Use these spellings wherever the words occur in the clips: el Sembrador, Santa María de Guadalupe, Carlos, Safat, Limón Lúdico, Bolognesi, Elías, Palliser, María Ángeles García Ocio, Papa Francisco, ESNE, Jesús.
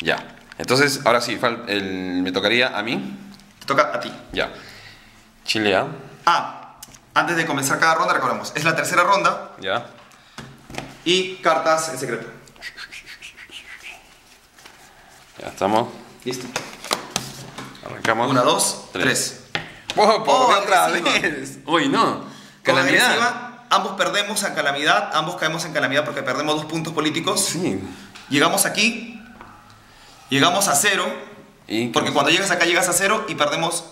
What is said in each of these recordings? Ya. Entonces, ahora sí, me tocaría a mí. Te toca a ti. Ya. Chile A. Antes de comenzar cada ronda, recordemos, es la tercera ronda. Ya. Y cartas en secreto. Ya estamos. Listo. Arrancamos. Una, dos, tres. ¡Wow! ¡Oh, otra vez! ¡Uy, no! ¡Calamidad! Ambos perdemos en calamidad, ambos caemos en calamidad porque perdemos 2 puntos políticos. Sí. Llegamos aquí, llegamos a 0, porque cuando llegas acá llegas a 0 y perdemos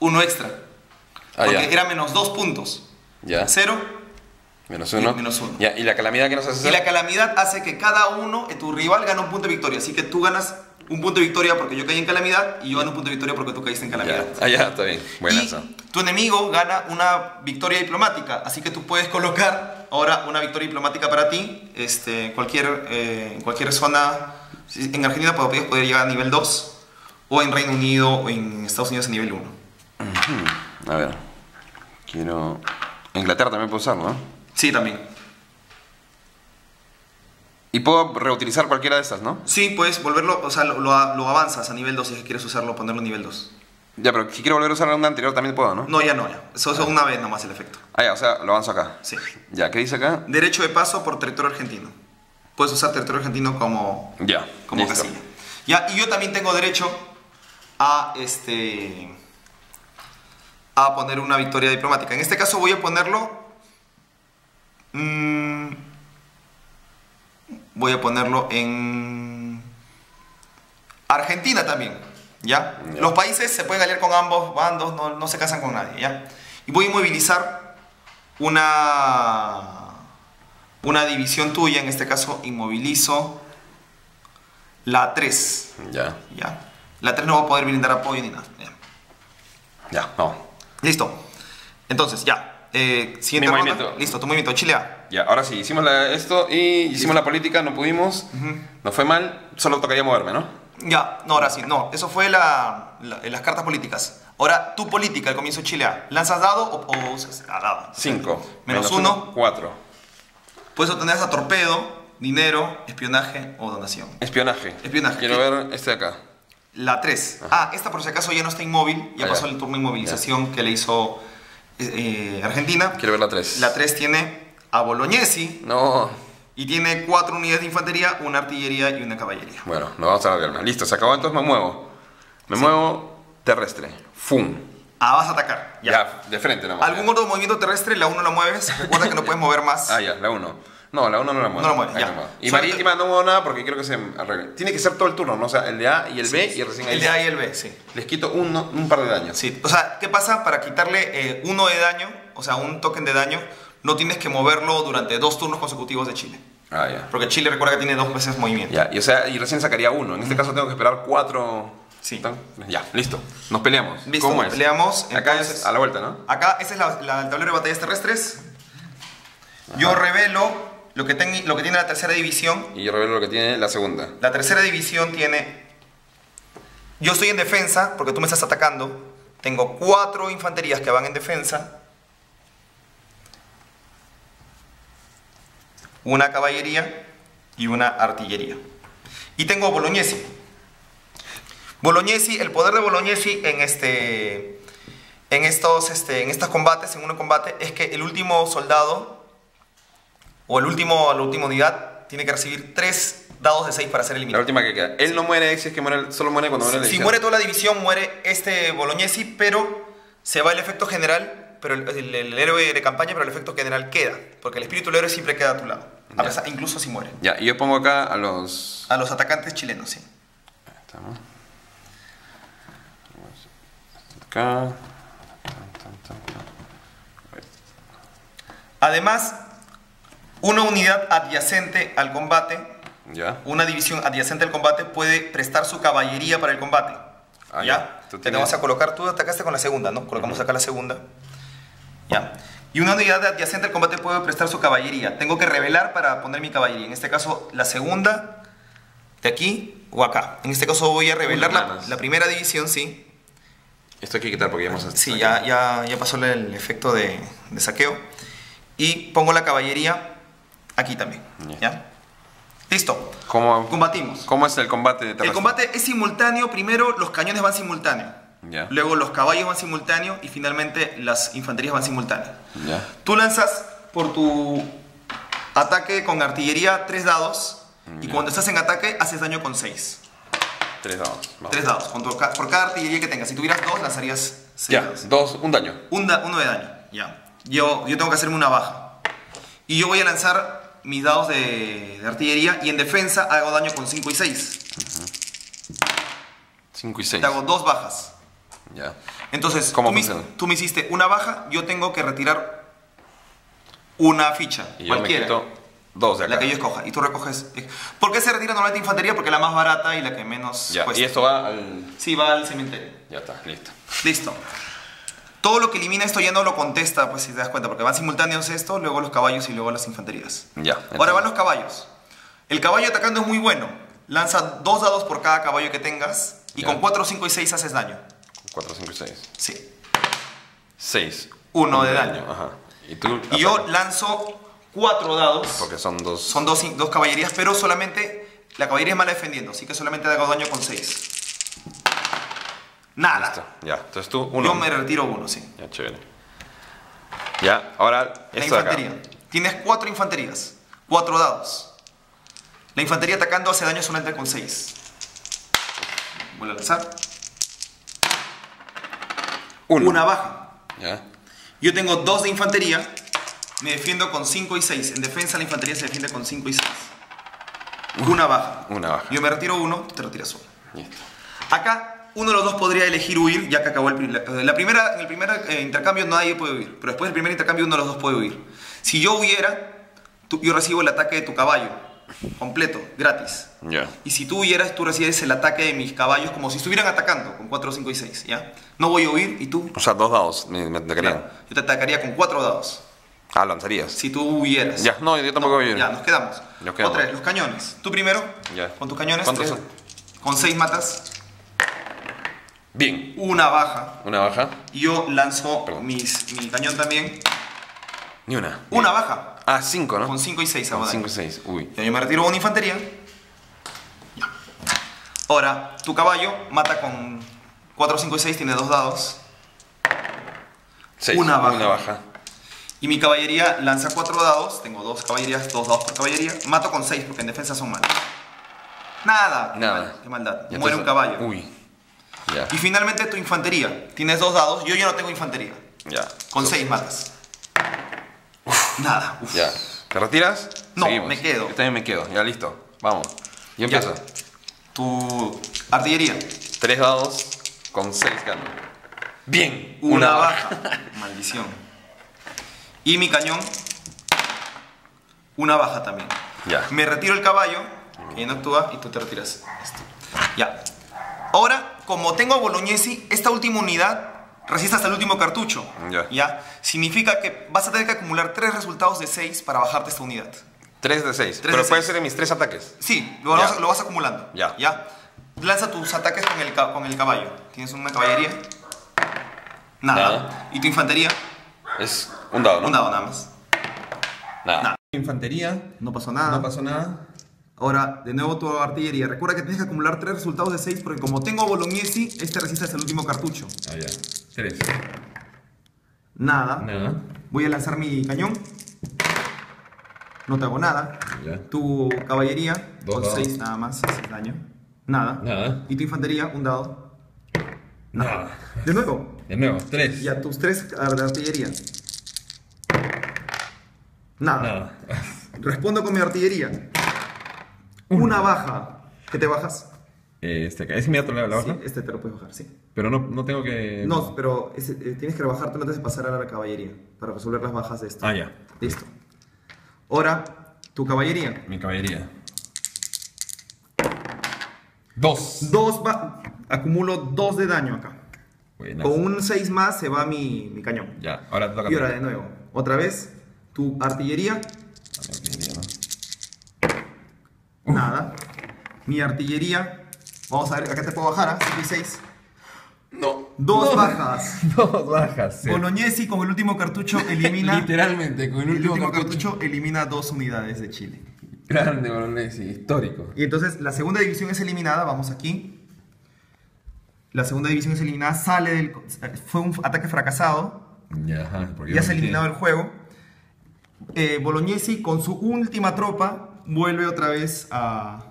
1 extra. Porque era menos 2 puntos. Ya. 0. Menos uno. Ya, ¿y la calamidad que nos hace? Y la calamidad hace que cada uno, tu rival, gana 1 punto de victoria. Así que tú ganas 1 punto de victoria porque yo caí en calamidad y yo gano 1 punto de victoria porque tú caíste en calamidad. Ya, ya está bien. Buenazo. Y tu enemigo gana 1 victoria diplomática. Así que tú puedes colocar ahora 1 victoria diplomática para ti. En cualquier zona. En Argentina puedes poder llegar a nivel 2. O en Reino Unido o en Estados Unidos a nivel 1. A ver. Quiero... Inglaterra también puedo usar, ¿no? Sí, también. Y puedo reutilizar cualquiera de estas, ¿no? Sí, puedes volverlo, o sea, lo avanzas a nivel 2 si quieres usarlo, ponerlo a nivel 2. Ya, pero si quiero volver a usar la onda anterior también puedo, ¿no? No, ya no, ya. Eso es una vez nomás el efecto. Ah, ya, o sea, lo avanzo acá. Sí. Ya, ¿qué dice acá? Derecho de paso por territorio argentino. Puedes usar territorio argentino como, ya, como casilla. Ya, y yo también tengo derecho a a poner 1 victoria diplomática. En este caso voy a ponerlo... Voy a ponerlo en Argentina también, ¿ya? Yeah. Los países se pueden aliar con ambos bandos, no se casan con nadie, ¿ya? Y voy a inmovilizar una división tuya, en este caso inmovilizo la 3. Yeah. ¿Ya? La 3 no va a poder brindar apoyo ni nada. Ya, yeah, no. Listo. Entonces, ya. Siguiente movimiento. Listo, tu movimiento, Chile A. Ya, ahora sí, hicimos hicimos la política, no pudimos, nos fue mal, solo tocaría moverme, ¿no? Ya, no, ahora sí, no, eso fue las cartas políticas. Ahora, tu política, al comienzo Chile A, ¿lanzas dado o usas dado? 5. Menos 1. 4. Puedes obtener hasta torpedo, dinero, espionaje o donación. Espionaje. Espionaje. Quiero ver este de acá. La 3. Ajá. Esta por si acaso ya no está inmóvil, ya pasó el turno de inmovilización que le hizo... Argentina. Quiero ver la 3. La 3 tiene a Bolognesi. No. Y tiene 4 unidades de infantería, 1 artillería y 1 caballería. Bueno, nos vamos a la viernes. Listo, se acabó, entonces me muevo. Me muevo terrestre. ¡Fum! Ah, vas a atacar. Ya, de frente nomás. ¿Algún otro movimiento terrestre? La 1 la mueves. Recuerda que no puedes mover más. Ah, ya, la 1. No, la 1 no la mueve. No la mueve, ya. Y marítima no muevo nada porque quiero que se arregle. Tiene que ser todo el turno, ¿no? O sea, el de A y el B y recién ahí. El de A y el B, sí. Les quito un par de daños. Sí. O sea, ¿qué pasa? Para quitarle 1 de daño, o sea, 1 token de daño, no tienes que moverlo durante 2 turnos consecutivos de Chile. Ah, ya. Porque Chile recuerda que tiene 2 veces movimiento. Ya, y o sea, y recién sacaría 1. En este caso tengo que esperar 4. Sí. Ya, listo. Nos peleamos. Listo, ¿cómo es? Peleamos. Acá es a la vuelta, ¿no? Acá, ese es el tablero de batallas terrestres. Ajá. Yo revelo lo que tiene la tercera división. Y yo revelo lo que tiene la segunda. La tercera división tiene... Yo estoy en defensa, porque tú me estás atacando. Tengo 4 infanterías que van en defensa. 1 caballería y 1 artillería. Y tengo a Bolognesi. Bolognesi, el poder de Bolognesi en estos combates, en un combate, es que el último soldado... O la última unidad tiene que recibir 3 dados de 6 para ser eliminado. La última que queda. Él no muere, si es que muere, solo muere cuando muere la división. Si muere toda la división, muere este Bolognesi, pero se va el efecto general, pero el héroe de campaña, pero el efecto general queda. Porque el espíritu del héroe siempre queda a tu lado, a pesar, incluso si muere. Ya, y yo pongo acá a los... A los atacantes chilenos, sí. Ahí estamos. Acá. Además... 1 unidad adyacente al combate, ya. 1 división adyacente al combate puede prestar su caballería para el combate. Ah, ya. Te vas a colocar, tú atacaste con la segunda, ¿no? Colocamos acá la segunda. Ya. Y 1 unidad adyacente al combate puede prestar su caballería. Tengo que revelar para poner mi caballería. En este caso, la segunda, de aquí o acá. En este caso voy a revelar la primera división, sí. Esto hay que quitar porque ya hemos... Sí, ya pasó el efecto de saqueo. Y pongo la caballería... Aquí también, ¿ya? Listo. Combatimos. ¿Cómo es el combate terrestre? El combate es simultáneo. Primero los cañones van simultáneo. Yeah. Luego los caballos van simultáneo. Y finalmente las infanterías van simultáneo. Yeah. Tú lanzas por tu ataque con artillería 3 dados. Yeah. Y cuando estás en ataque haces daño con 6. 3 dados. Vamos. 3 dados. Por cada artillería que tengas. Si tuvieras 2 lanzarías 6 dados. 1 daño. 1 de daño. Yeah. Yo tengo que hacerme una baja. Y yo voy a lanzar mis dados de artillería y en defensa hago daño con 5 y 6. 5 y 6. Te hago 2 bajas. Ya. Entonces, tú me hiciste una baja, yo tengo que retirar una ficha. Y cualquiera. Yo me quito 2 de acá. La que yo escoja. Y tú recoges. ¿Por qué se retira normalmente infantería? Porque es la más barata y la que menos cuesta. ¿Y esto va al...? Sí, va al cementerio. Ya está, listo. Listo. Todo lo que elimina esto ya no lo contesta, pues si te das cuenta, porque van simultáneos esto, luego los caballos y luego las infanterías. Ya. Entonces. Ahora van los caballos. El caballo atacando es muy bueno. Lanza 2 dados por cada caballo que tengas y con 4, 5 y 6 haces daño. 4, 5 y 6. Sí. 6. 1 de daño. Ajá. Y tú yo lanzo 4 dados. Porque son 2. Son 2 caballerías, pero solamente la caballería es mala defendiendo, así que solamente hago daño con 6. Nada. Listo. Ya, entonces tú 1. Yo me retiro 1, sí. Ya, chévere. Ya, ahora la infantería. Acá. Tienes 4 infanterías, 4 dados. La infantería atacando hace daño solamente con 6. Voy a lanzar. 1. Una baja. Ya. Yo tengo 2 de infantería, me defiendo con 5 y 6. En defensa la infantería se defiende con 5 y 6. Una baja. Una baja. Yo me retiro 1, tú te retiras 1. Listo. Acá uno de los dos podría elegir huir, ya que acabó el primer intercambio nadie puede huir, pero después del primer intercambio uno de los dos puede huir. Si yo huyera, yo recibo el ataque de tu caballo, completo, gratis. Yeah. Y si tú hubieras, tú recibes el ataque de mis caballos como si estuvieran atacando, con 4, 5 y 6, ¿ya? No voy a huir y tú... O sea, 2 dados me atacarían. Claro, yo te atacaría con 4 dados. Ah, lanzarías. Si tú hubieras. Ya, no, yo tampoco voy a huir. Ya, nos quedamos. Otra vez, los cañones. Tú primero, con tus cañones. ¿Cuántos son? Con 6 matas. Bien. Una baja. Una baja. Y yo lanzo mi cañón también. Ni una. Una baja. Ah, 5, ¿no? Con 5 y 6 ahora. 5 y 6, uy. Y yo me retiro una infantería. Ya. Ahora, tu caballo mata con 4, 5 y 6, tiene 2 dados. 6. Una baja. Una baja. Y mi caballería lanza 4 dados. Tengo 2 caballerías, 2 dados por caballería. Mato con 6 porque en defensa son malos. Nada. Nada. Qué maldad. Muere un caballo. Uy. Yeah. Y finalmente tu infantería. Tienes 2 dados. Yo ya no tengo infantería. Yeah. Con 6 matas. Uf. Nada. Uf. Yeah. ¿Te retiras? No, seguimos. Me quedo. Yo también me quedo. Ya listo. Vamos. Yo empiezo. Tu artillería. 3 dados con 6 gano. Bien. Una baja. Maldición. Y mi cañón. Una baja también. Yeah. Me retiro el caballo. Y no actúa y tú te retiras. Listo. Ya. Ahora, como tengo a Bolognesi, esta última unidad resiste hasta el último cartucho. Yeah. ¿Ya? Significa que vas a tener que acumular 3 resultados de 6 para bajarte esta unidad. 3 de 6. Pero puede ser en mis 3 ataques. Sí, lo vas acumulando. Yeah. ¿Ya? Lanza tus ataques con el caballo. Tienes una caballería. Nada. ¿Y tu infantería? Es 1 dado, ¿no? 1 dado nada más. Nada. Infantería. No pasó nada. No pasó nada. Ahora, de nuevo tu artillería. Recuerda que tienes que acumular 3 resultados de 6 porque como tengo a Bolognesi, este resiste hasta el último cartucho. Ah, ya. 3. Nada. Nada. Voy a lanzar mi cañón. No te hago nada. Ya. Tu caballería, 2 con 6 nada más, 6 daño. Nada. Nada. Y tu infantería, 1 dado. Nada. De nuevo. De nuevo, 3. Y a tus 3 artillería. Nada. Nada. Respondo con mi artillería. Una baja. ¿Qué te bajas? ¿Es inmediato la baja? Sí, este te lo puedes bajar, sí. Pero no tengo que... No, pero tienes que rebajarte antes de pasar a la caballería para resolver las bajas de esto. Ah, ya. Listo. Ahora, tu caballería. Mi caballería. 2. Acumulo 2 de daño acá. Buenas. Con un 6 más se va mi cañón. Ya, ahora te toca. Y ahora de nuevo. Otra vez, tu artillería. La artillería, ¿no? Nada. Mi artillería. Vamos a ver, acá te puedo bajar, ¿eh? 5 y 6. No. 2 bajas. 2 bajas. Sí. Bolognesi con el último cartucho elimina. Literalmente, con el último cartucho elimina 2 unidades de Chile. Grande Bolognesi, histórico. Y entonces la segunda división es eliminada, vamos aquí. La segunda división es eliminada, sale del... Fue un ataque fracasado. Ya se ha eliminado el juego. Bolognesi con su última tropa vuelve otra vez a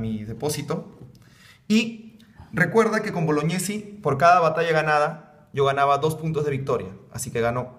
mi depósito. Y recuerda que con Bolognesi, por cada batalla ganada, yo ganaba 2 puntos de victoria. Así que ganó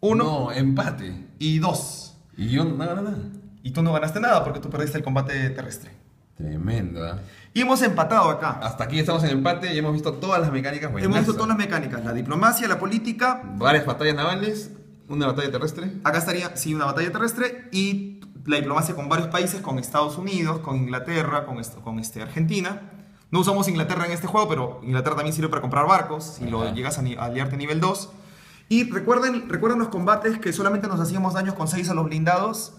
1. No, empate. Y 2. Y yo no gané nada. Y tú no ganaste nada porque tú perdiste el combate terrestre. Tremendo, ¿eh? Y hemos empatado acá. Hasta aquí estamos en empate y hemos visto todas las mecánicas buenas. Hemos visto todas las mecánicas. La diplomacia, la política. Varias batallas navales. Una batalla terrestre. Acá estaría, sí, una batalla terrestre. Y la diplomacia con varios países. Con Estados Unidos, con Inglaterra, con Argentina. No usamos Inglaterra en este juego, pero Inglaterra también sirve para comprar barcos. Si lo llegas a aliarte nivel 2. Y recuerden los combates que solamente nos hacíamos daños con 6 a los blindados.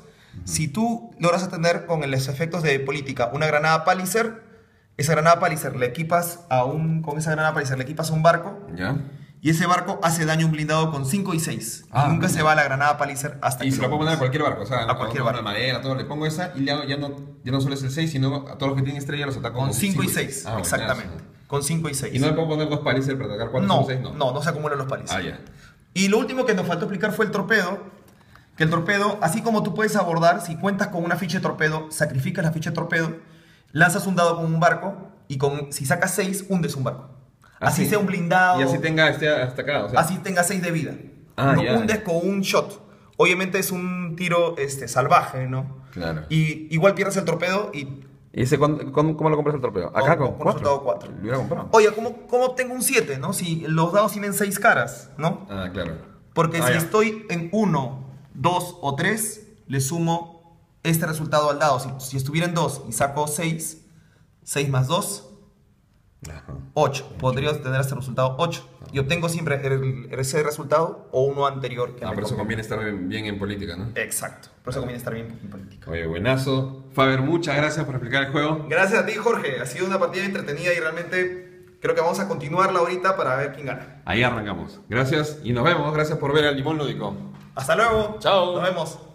Si tú logras atender con los efectos de política una granada Palliser, esa granada Palliser le equipas a un, con esa granada Palliser le equipas a un barco. ¿Ya? Y ese barco hace daño a un blindado con 5 y 6. Nunca se va la granada Palliser hasta que se la puedo poner a cualquier barco, o sea, a cualquier barco. Madera, todo, le pongo esa y ya no solo es el 6, sino a todos los que tienen estrella los ataco con 5 y 6. Exactamente. Con 5 y 6. ¿Y no le puedo poner 2 Palliser para atacar 4 o 6? No se acumulan los Palliser. Ah, ya. Y lo último que nos faltó explicar fue el torpedo. Que el torpedo, así como tú puedes abordar, si cuentas con una ficha de torpedo, sacrificas la ficha de torpedo, lanzas un dado con un barco y si sacas 6, hundes un barco. Así sea un blindado. Y así tenga hasta acá. O sea. Así tenga 6 de vida. Hundes con un shot. Obviamente es un tiro salvaje, ¿no? Claro. Y igual pierdes el torpedo y... ¿Y ese cómo lo compras el torpedo? Acá con 4. Oye, ¿cómo obtengo un 7, no? Si los dados tienen 6 caras, ¿no? Ah, claro. Porque si estoy en 1, 2 o 3, le sumo este resultado al dado. Si estuviera en 2 y saco 6, 6 más 2, 8. Podría obtener este resultado 8. Y obtengo siempre ese resultado o uno anterior. Que por eso conviene estar bien en política, ¿no? Exacto, por eso conviene estar bien en política. Oye, buenazo. Faber, muchas gracias por explicar el juego. Gracias a ti, Jorge. Ha sido una partida entretenida y realmente creo que vamos a continuarla ahorita para ver quién gana. Ahí arrancamos. Gracias y nos vemos. Gracias por ver al Limón Lúdico. Hasta luego. Chao. Nos vemos.